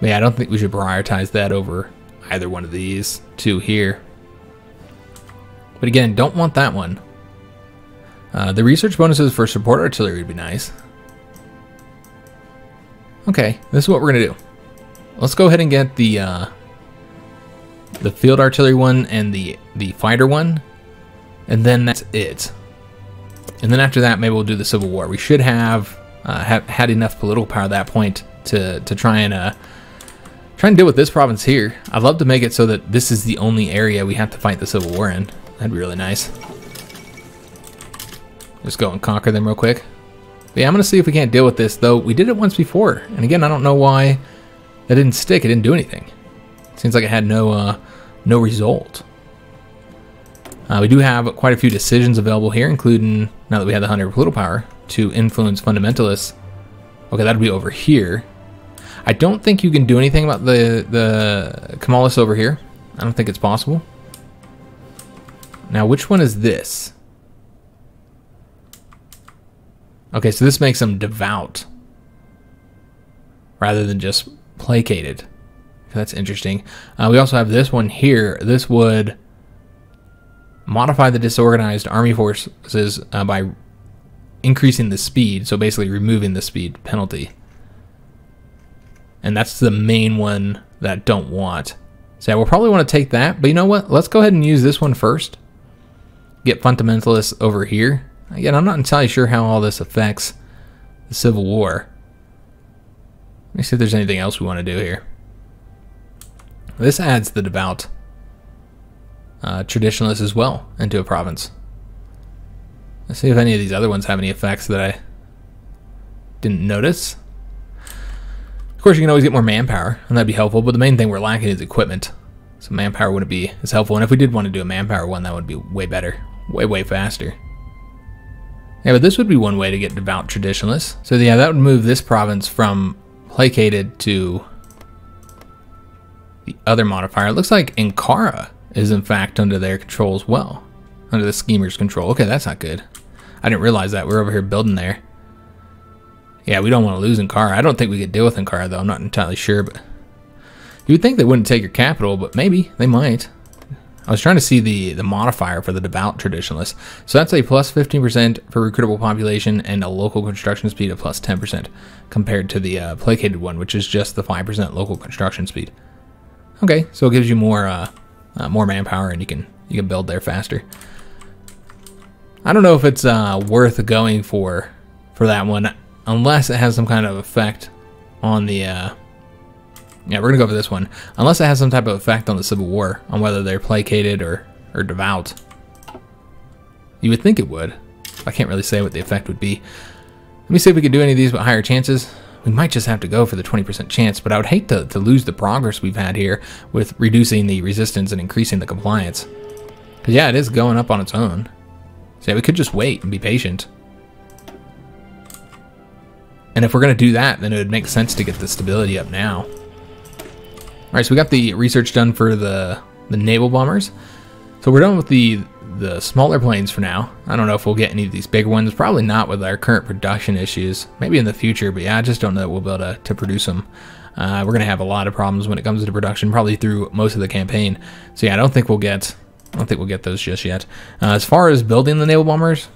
But yeah, I don't think we should prioritize that over either one of these two here. But again, don't want that one. Uh, the research bonuses for support artillery would be nice. Okay, this is what we're gonna do. Let's go ahead and get the uh, the field artillery one and the the fighter one, and then that's it. And then after that, maybe we'll do the Civil War. We should have, uh, have had enough political power at that point to to try and uh, try and deal with this province here. I'd love to make it so that this is the only area we have to fight the Civil War in. That'd be really nice. Just go and conquer them real quick. But yeah, I'm going to see if we can't deal with this, though. We did it once before. And again, I don't know why that didn't stick. It didn't do anything. It seems like it had no uh, no result. Uh, we do have quite a few decisions available here, including, now that we have the one hundred political power, to influence fundamentalists. Okay, that'll be over here. I don't think you can do anything about the, the Kemalists over here. I don't think it's possible. Now, which one is this? Okay, so this makes them devout rather than just placated. That's interesting. Uh, we also have this one here. This would modify the disorganized army forces uh, by increasing the speed, so basically removing the speed penalty. And that's the main one that I don't want. So yeah, we'll probably want to take that, but you know what? Let's go ahead and use this one first. Get fundamentalists over here. Again, I'm not entirely sure how all this affects the Civil War. Let me see if there's anything else we want to do here. This adds the devout uh, traditionalists as well into a province. Let's see if any of these other ones have any effects that I didn't notice. Of course, you can always get more manpower, and that'd be helpful, but the main thing we're lacking is equipment. So manpower wouldn't be as helpful, and if we did want to do a manpower one, that would be way better, way, way faster. Yeah, but this would be one way to get devout traditionalists. So yeah, that would move this province from placated to the other modifier. It looks like Ankara is in fact under their control as well, under the schemer's control. Okay, that's not good. I didn't realize that. We're over here building there. Yeah, we don't want to lose Ankara. I don't think we could deal with Ankara though. I'm not entirely sure, but you would think they wouldn't take your capital, but maybe they might. I was trying to see the, the modifier for the devout traditionalists. So that's a plus fifteen percent for recruitable population and a local construction speed of plus ten percent compared to the uh, placated one, which is just the five percent local construction speed. Okay, so it gives you more uh, uh, more manpower and you can you can build there faster. I don't know if it's uh, worth going for for that one unless it has some kind of effect on the... Uh, yeah, we're going to go for this one. Unless it has some type of effect on the Civil War, on whether they're placated or, or devout. You would think it would. I can't really say what the effect would be. Let me see if we can do any of these with higher chances. We might just have to go for the twenty percent chance, but I would hate to, to lose the progress we've had here with reducing the resistance and increasing the compliance. Because, yeah, it is going up on its own. So, yeah, we could just wait and be patient. And if we're going to do that, then it would make sense to get the stability up now. All right, so we got the research done for the the naval bombers. So we're done with the the smaller planes for now. I don't know if we'll get any of these bigger ones. Probably not with our current production issues. Maybe in the future, but yeah, I just don't know that we'll be able to, to produce them. Uh, we're going to have a lot of problems when it comes to production, probably through most of the campaign. So yeah, I don't think we'll get I don't think we'll get those just yet. Uh, as far as building the naval bombers,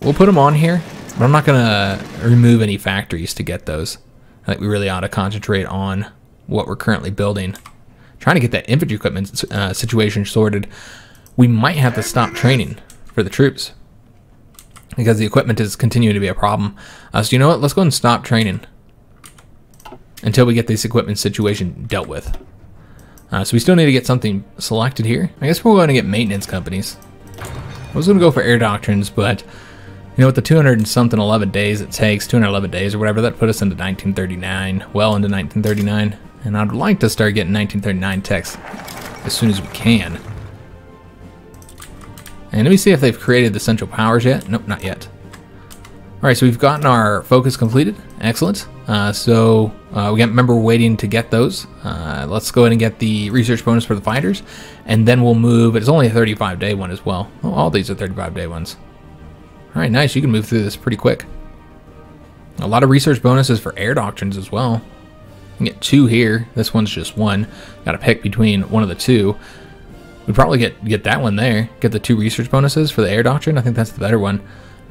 we'll put them on here, but I'm not going to remove any factories to get those. I think we really ought to concentrate on what we're currently building. Trying to get that infantry equipment uh, situation sorted. We might have to stop training for the troops because the equipment is continuing to be a problem. Uh, so you know what? Let's go ahead and stop training until we get this equipment situation dealt with. Uh, so we still need to get something selected here. I guess we're going to get maintenance companies. I was going to go for air doctrines, but you know, with the two hundred and something eleven days it takes, two hundred eleven days or whatever, that put us into nineteen thirty-nine, well into nineteen thirty-nine. And I'd like to start getting nineteen thirty-nine techs as soon as we can. And let me see if they've created the Central Powers yet. Nope, not yet. All right, so we've gotten our focus completed. Excellent. Uh, so uh, we got, remember, we're waiting to get those. Uh, let's go ahead and get the research bonus for the fighters. And then we'll move. It's only a thirty-five day one as well. Well, all these are thirty-five day ones. All right, nice. You can move through this pretty quick. A lot of research bonuses for air doctrines as well. We get two here. This one's just one. Got to pick between one of the two. We'd probably get get that one there. Get the two research bonuses for the air doctrine. I think that's the better one.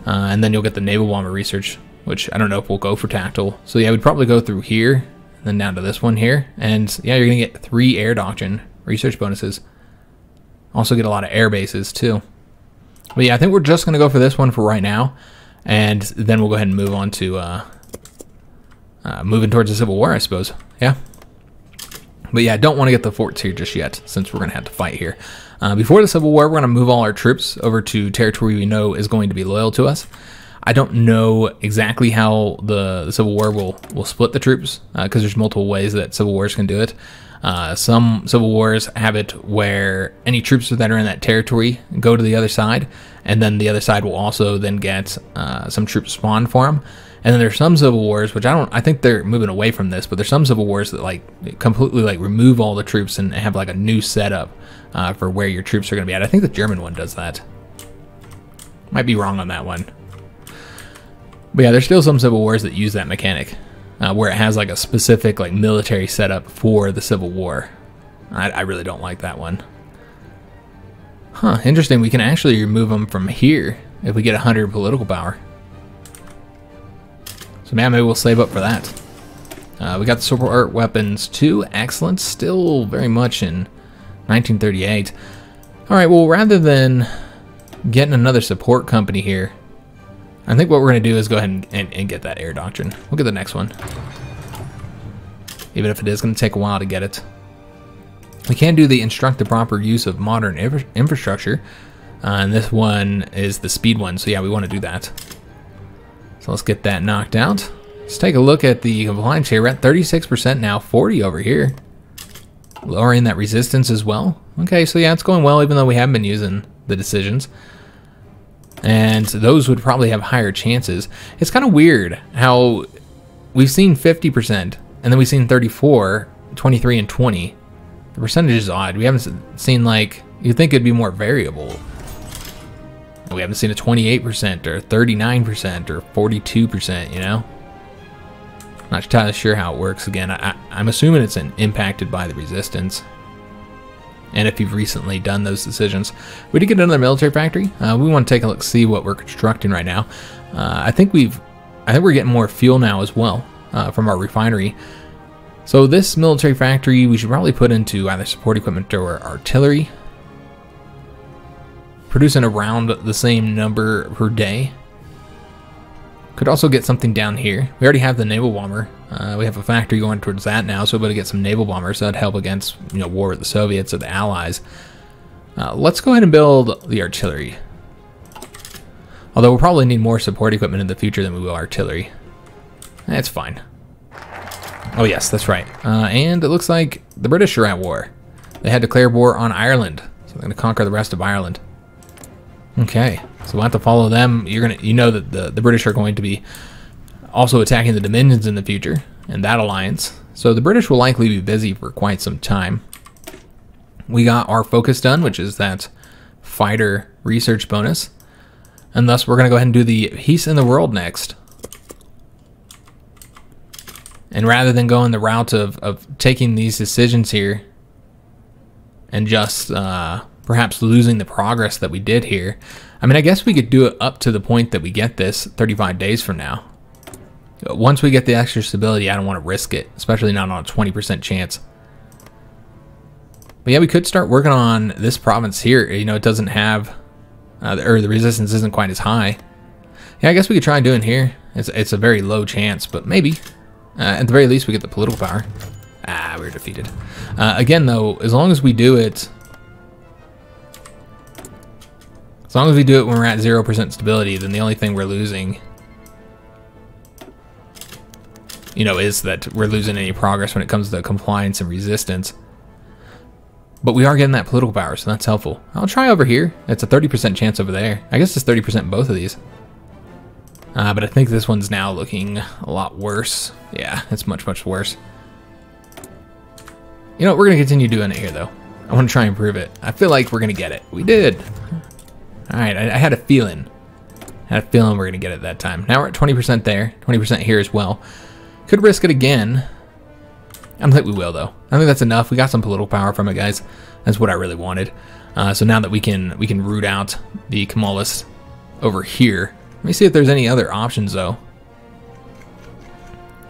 Uh, and then you'll get the naval bomber research, which I don't know if we'll go for tactical. So yeah, we'd probably go through here, and then down to this one here. And yeah, you're gonna get three air doctrine research bonuses. Also get a lot of air bases too. But yeah, I think we're just gonna go for this one for right now, and then we'll go ahead and move on to. Uh, Uh, moving towards the Civil War, I suppose. Yeah. But yeah, I don't want to get the forts here just yet, since we're going to have to fight here. Uh, before the Civil War, we're going to move all our troops over to territory we know is going to be loyal to us. I don't know exactly how the, the Civil War will, will split the troops, because uh, there's multiple ways that Civil Wars can do it. Uh, some Civil Wars have it where any troops that are in that territory go to the other side, and then the other side will also then get uh, some troops spawned for them. And then there's some Civil Wars, which I don't, I think they're moving away from this, but there's some Civil Wars that like completely like remove all the troops and have like a new setup uh, for where your troops are going to be at. I think the German one does that. Might be wrong on that one. But yeah, there's still some Civil Wars that use that mechanic uh, where it has like a specific like military setup for the Civil War. I, I really don't like that one. Huh, interesting. We can actually remove them from here if we get one hundred political power. Man, maybe we'll save up for that. Uh, we got the support weapons too. Excellent. Still very much in nineteen thirty-eight. All right, well, rather than getting another support company here, I think what we're going to do is go ahead and, and, and get that air doctrine. We'll get the next one. Even if it is going to take a while to get it. We can do the instruct the proper use of modern infra infrastructure. Uh, and this one is the speed one. So yeah, we want to do that. So let's get that knocked out. Let's take a look at the compliance here. We're at thirty-six percent now, forty over here. Lowering that resistance as well. Okay, so yeah, it's going well, even though we haven't been using the decisions. And those would probably have higher chances. It's kind of weird how we've seen fifty percent, and then we've seen thirty-four, twenty-three, and twenty. The percentage is odd. We haven't seen, like, you'd think it'd be more variable. We haven't seen a twenty-eight percent or thirty-nine percent or forty-two percent, you know? Not entirely sure how it works. Again, I, I'm assuming it's an impacted by the resistance. and if you've recently done those decisions. We did get another military factory. Uh, we want to take a look, see what we're constructing right now. Uh, I think we've, I think we're getting more fuel now as well uh, from our refinery. So this military factory we should probably put into either support equipment or artillery, producing around the same number per day. Could also get something down here. We already have the naval bomber. Uh, we have a factory going towards that now, so we're able to get some naval bombers. That'd help against, you know, war with the Soviets or the Allies. Uh, let's go ahead and build the artillery. Although we'll probably need more support equipment in the future than we will artillery. That's fine. Oh yes, that's right. Uh, and it looks like the British are at war. They had declared war on Ireland, so they're going to conquer the rest of Ireland. Okay, so we'll have to follow them. You're gonna, you know that the, the British are going to be also attacking the Dominions in the future, and that alliance. So the British will likely be busy for quite some time. We got our focus done, which is that fighter research bonus. And thus we're gonna go ahead and do the peace in the world next. And rather than going the route of, of taking these decisions here and just uh, perhaps losing the progress that we did here. I mean, I guess we could do it up to the point that we get this thirty-five days from now. Once we get the extra stability, I don't want to risk it, especially not on a twenty percent chance. But yeah, we could start working on this province here. You know, it doesn't have, uh, or the resistance isn't quite as high. Yeah, I guess we could try doing here. It's, it's a very low chance, but maybe. Uh, at the very least, we get the political power. Ah, we were defeated. Uh, again, though, as long as we do it... As long as we do it when we're at zero percent stability, then the only thing we're losing, you know, is that we're losing any progress when it comes to compliance and resistance. But we are getting that political power, so that's helpful. I'll try over here. It's a thirty percent chance over there. I guess it's thirty percent both of these. Uh, but I think this one's now looking a lot worse. Yeah, it's much, much worse. You know, we're going to continue doing it here, though. I want to try and prove it. I feel like we're going to get it. We did. All right, I, I had a feeling. I had a feeling we're going to get it that time. Now we're at twenty percent there, twenty percent here as well. Could risk it again. I don't think we will, though. I think that's enough. We got some political power from it, guys. That's what I really wanted. Uh, so now that we can we can root out the Kemalists over here. Let me see if there's any other options, though.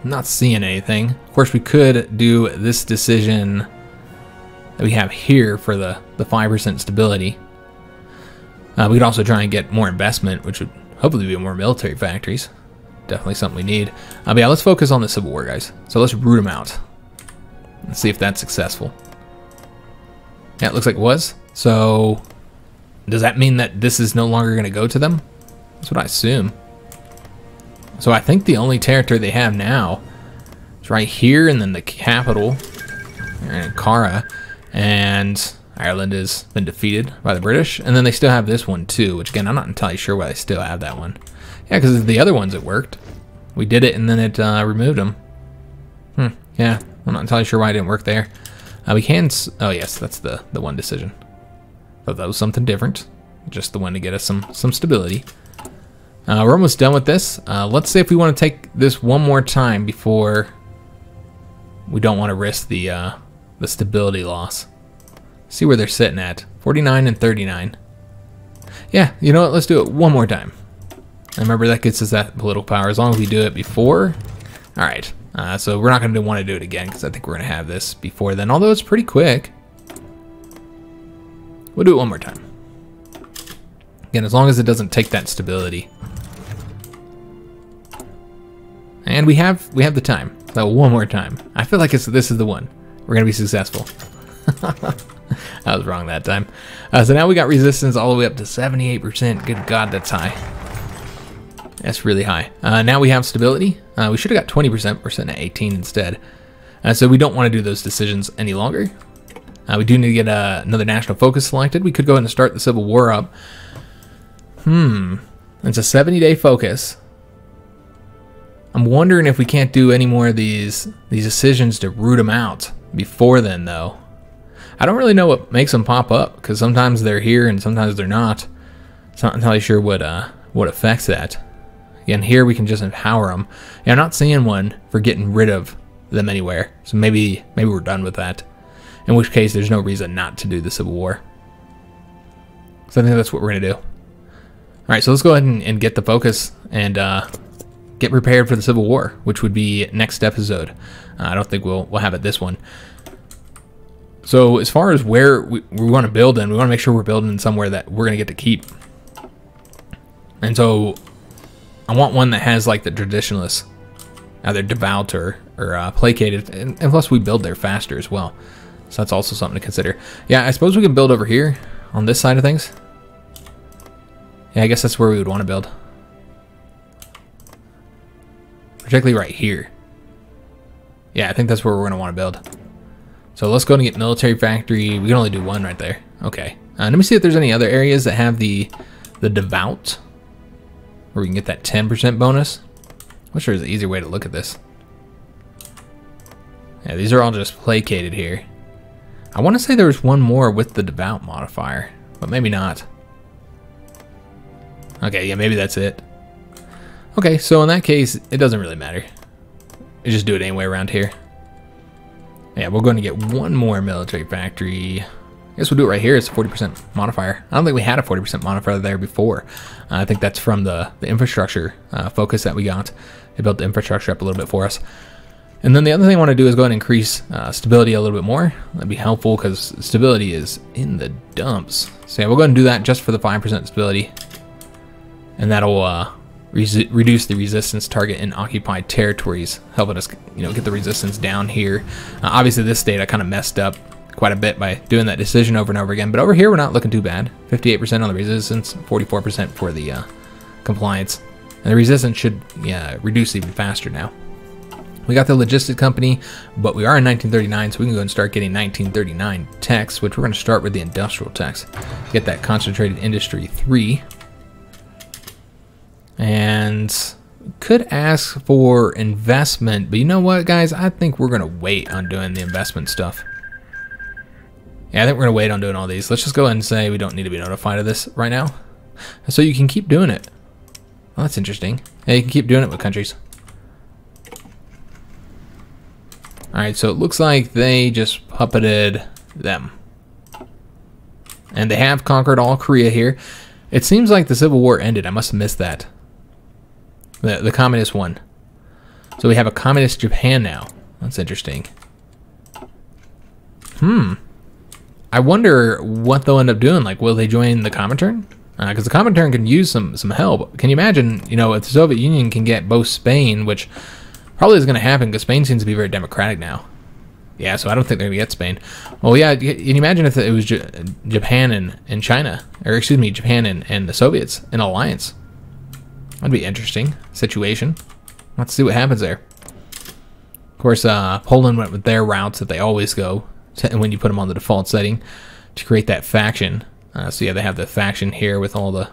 I'm not seeing anything. Of course, we could do this decision that we have here for the, the five percent stability. Uh, we could also try and get more investment, which would hopefully be more military factories. Definitely something we need. Uh, but yeah, let's focus on the Civil War, guys. So let's root them out and see if that's successful. Yeah, it looks like it was. So does that mean that this is no longer going to go to them? That's what I assume. So I think the only territory they have now is right here, and then the capital, Ankara, and Ireland has been defeated by the British. And then they still have this one too, which again, I'm not entirely sure why they still have that one. Yeah, because the other ones it worked. We did it and then it uh, removed them. Hmm, yeah, I'm not entirely sure why it didn't work there. Uh, we can, s oh yes, that's the, the one decision. Thought that was something different. Just the one to get us some, some stability. Uh, we're almost done with this. Uh, let's see if we want to take this one more time before we don't want to risk the uh, the stability loss. See where they're sitting at, forty-nine and thirty-nine. Yeah, you know what, let's do it one more time. And remember, that gets us that political power as long as we do it before. All right, uh, so we're not going to want to do it again because I think we're going to have this before then, although it's pretty quick. We'll do it one more time. Again, as long as it doesn't take that stability. And we have we have the time. So one more time. I feel like it's, this is the one. We're gonna be successful. I was wrong that time. Uh, so now we got resistance all the way up to seventy-eight percent. Good God, that's high. That's really high. Uh, now we have stability. Uh, we should have got twenty percent. We're sitting at eighteen instead. Uh, so we don't want to do those decisions any longer. Uh, we do need to get uh, another national focus selected. We could go ahead and start the Civil War up. Hmm. It's a seventy-day focus. I'm wondering if we can't do any more of these these decisions to root them out before then, though. I don't really know what makes them pop up, because sometimes they're here and sometimes they're not. It's not entirely sure what uh what affects that. Again, here we can just empower them. Yeah, I'm not seeing one for getting rid of them anywhere, so maybe maybe we're done with that. in which case there's no reason not to do the Civil War. So I think that's what we're going to do. All right, so let's go ahead and, and get the focus and uh, get prepared for the Civil War, which would be next episode. Uh, I don't think we'll, we'll have it this one. So as far as where we, we want to build in, we want to make sure we're building in somewhere that we're going to get to keep. And so I want one that has like the traditionalists, either devout or, or uh, placated, and, and plus we build there faster as well. So that's also something to consider. Yeah, I suppose we can build over here on this side of things. Yeah, I guess that's where we would want to build. Particularly right here. Yeah, I think that's where we're going to want to build. So let's go and get military factory. We can only do one right there. Okay. Uh, let me see if there's any other areas that have the the devout, where we can get that ten percent bonus. I'm sure there's an easier way to look at this. Yeah, these are all just placated here. I want to say there was one more with the devout modifier, but maybe not. Okay, yeah, maybe that's it. Okay, so in that case, it doesn't really matter. You just do it anyway around here. Yeah, we're going to get one more military factory. I guess we'll do it right here. It's a forty percent modifier. I don't think we had a forty percent modifier there before. Uh, I think that's from the, the infrastructure uh, focus that we got. They built the infrastructure up a little bit for us. And then the other thing I want to do is go ahead and increase uh, stability a little bit more. That'd be helpful because stability is in the dumps. So yeah, we'll go ahead and do that just for the five percent stability. And that'll uh, reduce the resistance target in occupied territories, helping us, you know, get the resistance down here. Uh, obviously, this state I kind of messed up quite a bit by doing that decision over and over again. But over here, we're not looking too bad. fifty-eight percent on the resistance, forty-four percent for the uh, compliance, and the resistance should yeah, reduce even faster now. We got the logistic company, but we are in nineteen thirty-nine, so we can go and start getting nineteen thirty-nine techs, which we're going to start with the industrial techs. Get that concentrated industry three. And could ask for investment, but you know what, guys? I think we're going to wait on doing the investment stuff. Yeah, I think we're going to wait on doing all these. Let's just go ahead and say we don't need to be notified of this right now. So you can keep doing it. Well, that's interesting. Yeah, you can keep doing it with countries. All right, so it looks like they just puppeted them. And they have conquered all Korea here. It seems like the Civil War ended. I must have missed that. The, the communist one. So we have a communist Japan now. That's interesting. Hmm. I wonder what they'll end up doing. Like, will they join the Comintern? Because uh, the Comintern can use some, some help. Can you imagine, you know, if the Soviet Union can get both Spain, which probably is going to happen because Spain seems to be very democratic now. Yeah, so I don't think they're going to get Spain. Well, yeah, can you imagine if it was J Japan and, and China? Or, excuse me, Japan and, and the Soviets in alliance. That'd be an interesting situation. Let's see what happens there. Of course, uh, Poland went with their routes that they always go to, when you put them on the default setting to create that faction. Uh, so, yeah, they have the faction here with all the,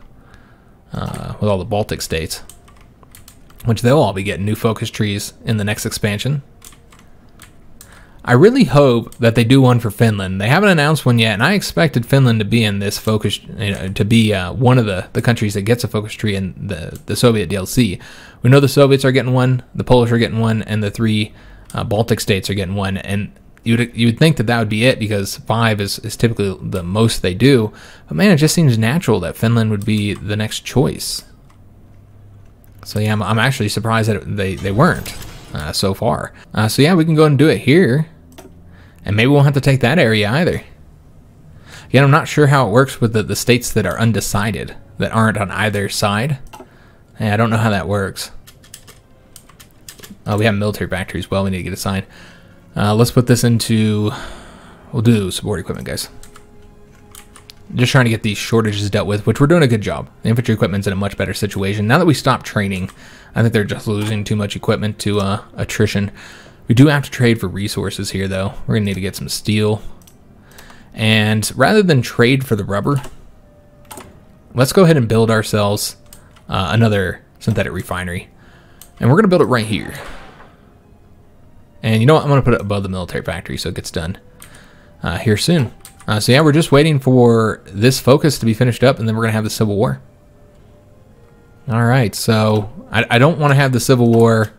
uh, with all the Baltic states, which they'll all be getting new focus trees in the next expansion. I really hope that they do one for Finland. They haven't announced one yet, and I expected Finland to be in this focus, you know, to be uh, one of the, the countries that gets a focus tree in the, the Soviet D L C. We know the Soviets are getting one, the Polish are getting one, and the three uh, Baltic states are getting one. And you'd, you'd think that that would be it because five is, is typically the most they do. But man, it just seems natural that Finland would be the next choice. So yeah, I'm, I'm actually surprised that they, they weren't. Uh, so far. Uh, so yeah, we can go and do it here. And maybe we won't have to take that area either. Again, I'm not sure how it works with the, the states that are undecided, that aren't on either side. And I don't know how that works. Oh, we have military factories. Well, we need to get a sign. Uh, let's put this into... We'll do support equipment, guys. Just trying to get these shortages dealt with, which we're doing a good job. The infantry equipment's in a much better situation. Now that we stopped training, I think they're just losing too much equipment to uh, attrition. We do have to trade for resources here, though. We're going to need to get some steel. And rather than trade for the rubber, let's go ahead and build ourselves uh, another synthetic refinery. And we're going to build it right here. And you know what? I'm going to put it above the military factory so it gets done uh, here soon. Uh, so yeah, we're just waiting for this focus to be finished up, and then we're going to have the Civil War. All right, so I, I don't want to have the Civil War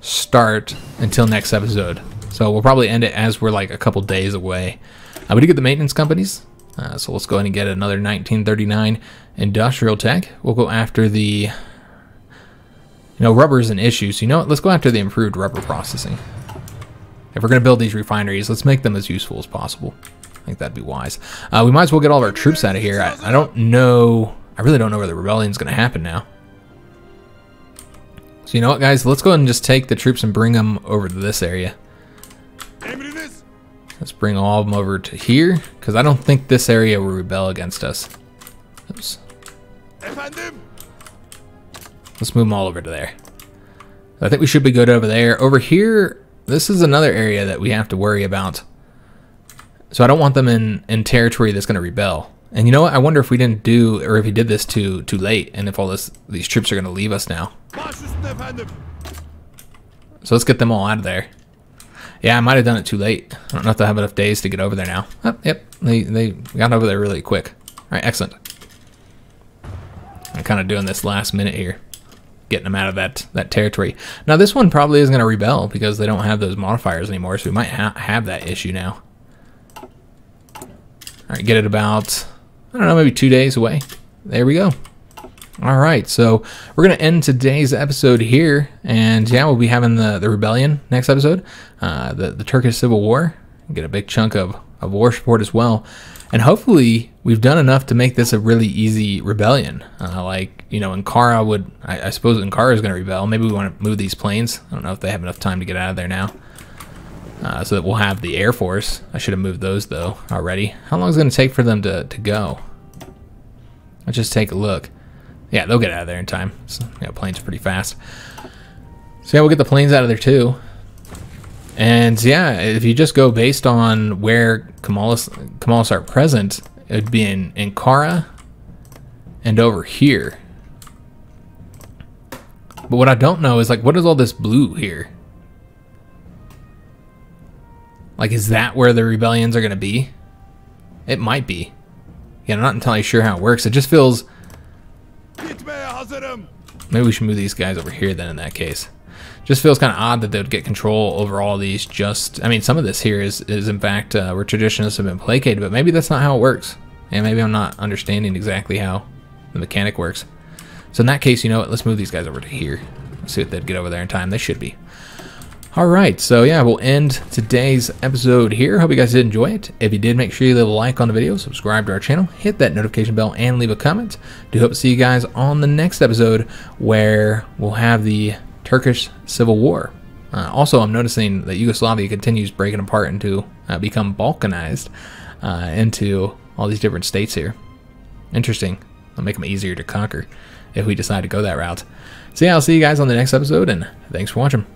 start until next episode. So we'll probably end it as we're like a couple days away. Uh, we do get the maintenance companies. Uh, so let's go ahead and get another nineteen thirty-nine industrial tech. We'll go after the, you know, rubber is an issue. So you know what? Let's go after the improved rubber processing. If we're going to build these refineries, let's make them as useful as possible. I think that'd be wise. Uh, we might as well get all of our troops out of here. I, I don't know. I really don't know where the rebellion's going to happen now. So you know what, guys? Let's go ahead and just take the troops and bring them over to this area. Let's bring all of them over to here, because I don't think this area will rebel against us. Oops. Let's move them all over to there. I think we should be good over there. Over here, this is another area that we have to worry about. So I don't want them in, in territory that's going to rebel. And you know what? I wonder if we didn't do, or if he did this too too late, and if all this, these troops are going to leave us now. So let's get them all out of there. Yeah, I might have done it too late. I don't know if I have enough days to get over there now. Oh, yep, they, they got over there really quick. All right, excellent. I'm kind of doing this last minute here, getting them out of that, that territory. Now, this one probably isn't going to rebel because they don't have those modifiers anymore, so we might ha have that issue now. All right, get it about, I don't know, maybe two days away. There we go. All right, so we're going to end today's episode here, and yeah, we'll be having the, the rebellion next episode, uh, the, the Turkish Civil War, get a big chunk of, of war support as well, and hopefully we've done enough to make this a really easy rebellion. Uh, like, you know, Ankara would, I, I suppose Ankara is going to rebel. Maybe we want to move these planes. I don't know if they have enough time to get out of there now, uh, so that we'll have the Air Force. I should have moved those, though, already. How long is it going to take for them to, to go? Let's just take a look. Yeah, they'll get out of there in time. So, yeah, planes are pretty fast. So yeah, we'll get the planes out of there too. And yeah, if you just go based on where Kemalists, Kemalists are present, it would be in Ankara and over here. But what I don't know is, like, what is all this blue here? Like, is that where the rebellions are going to be? It might be. Yeah, I'm not entirely sure how it works. It just feels... Maybe we should move these guys over here then in that case. Just feels kind of odd that they would get control over all these just... I mean, some of this here is, is in fact, uh, where traditionalists have been placated, but maybe that's not how it works. And maybe I'm not understanding exactly how the mechanic works. So in that case, you know what? Let's move these guys over to here. Let's see if they'd get over there in time. They should be. All right, so yeah, we'll end today's episode here. Hope you guys did enjoy it. If you did, make sure you leave a like on the video, subscribe to our channel, hit that notification bell, and leave a comment. Do hope to see you guys on the next episode where we'll have the Turkish Civil War. Uh, also, I'm noticing that Yugoslavia continues breaking apart into, uh, become Balkanized uh, into all these different states here. Interesting. It'll make them easier to conquer if we decide to go that route. So yeah, I'll see you guys on the next episode, and thanks for watching.